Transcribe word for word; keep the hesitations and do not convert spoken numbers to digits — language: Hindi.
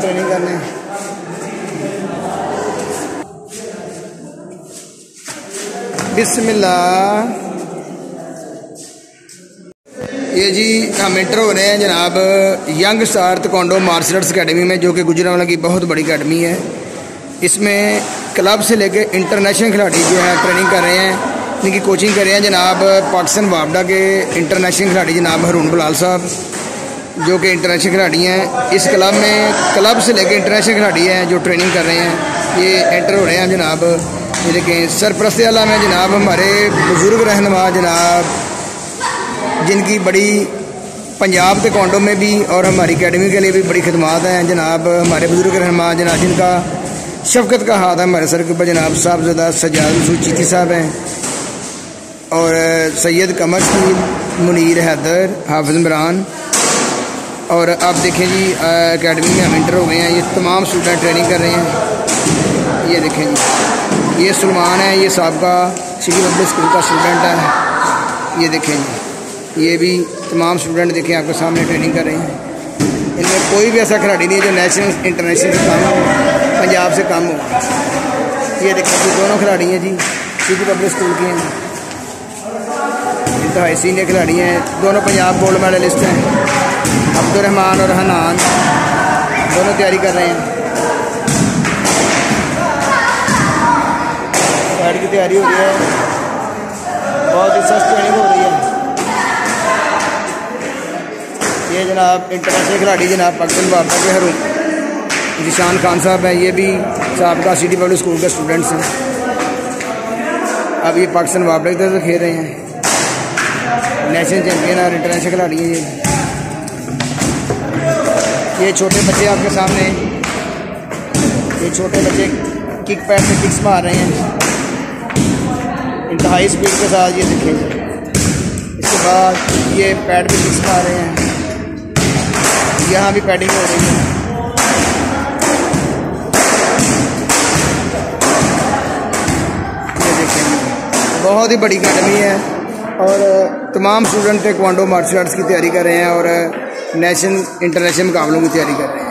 ट्रेनिंग करने बिस्मिल्लाह। ये जी हम इंटर हो रहे हैं जनाब यंग सार्थ कोंडो मार्शल आर्ट्स अकेडमी में, जो कि गुजरांवाला की बहुत बड़ी अकेडमी है। इसमें क्लब से लेके इंटरनेशनल खिलाड़ी जो है ट्रेनिंग कर रहे हैं, इनकी कोचिंग कर रहे हैं जनाब पाकिस्तान वापडा के इंटरनेशनल खिलाड़ी जनाब हरून बिलाल साहब, जो कि इंटरनेशनल खिलाड़ी हैं। इस क्लब में क्लब से लेके इंटरनेशनल खिलाड़ी हैं जो ट्रेनिंग कर रहे हैं। ये एंटर हो रहे हैं जनाब, लेकिन सरपरस्ती आला में जनाब हमारे बुज़ुर्ग रहनुमा जनाब, जिनकी बड़ी पंजाब ताइक्वांडो में भी और हमारी अकेडमी के लिए भी बड़ी खिदमात हैं जनाब, हमारे बुजुर्ग रहनुमा जनाब जिनका शफकत का हाथ है हमारे सर के ऊपर जनाब साहबजादा सज्जाद रसूल चीठी साहब हैं, और सैयद कमर की मुनीर हैदर हाफिज़ इमरान। और आप देखें जी अकेडमी में हम इंटर हो गए हैं, ये तमाम स्टूडेंट ट्रेनिंग कर रहे हैं। ये देखें जी, ये सलमान है, ये सबका सिटी पब्लिक स्कूल का स्टूडेंट है। ये देखें जी, ये भी तमाम स्टूडेंट देखें आपके सामने ट्रेनिंग कर रहे हैं। इनमें कोई भी ऐसा खिलाड़ी नहीं है जो नेशनल इंटरनेशनल से कम हो, पंजाब से कम हो। ये देखें जी, दोनों खिलाड़ी हैं जी, सिटी पब्लिक स्कूल के हैं, इंतहाई सीनियर खिलाड़ी हैं, दोनों पंजाब गोल्ड मेडलिस्ट हैं। अब्दुलरहमान और हनान दोनों तैयारी कर रहे हैं, खिलाड़ी की तैयारी हो रही है, बहुत ही सख्त ट्रेनिंग हो रही है। ये जनाब इंटरनेशनल खिलाड़ी जनाब पाकिस्तान वापडा के हरून रिशान खान साहब हैं, ये भी साहब का सिटी पब्लिक स्कूल के स्टूडेंट्स हैं। अब ये पाकिस्तान वापडा की तरफ से खेल रहे हैं, नेशनल चैम्पियन और इंटरनेशनल खिलाड़ी हैं। ये ये छोटे बच्चे आपके सामने, ये छोटे बच्चे किक पैड से किक्स मार रहे हैं इंतहाई स्पीड के साथ। ये देखें, इसके बाद ये पैड पर किक्स मार रहे हैं, यहाँ भी पैडिंग हो रही है। ये देखें, बहुत ही बड़ी अकेडमी है और तमाम स्टूडेंट टेक्वांडो मार्शल आर्ट्स की तैयारी कर रहे हैं और नेशनल इंटरनेशनल मुकाबलों की तैयारी कर रहे हैं।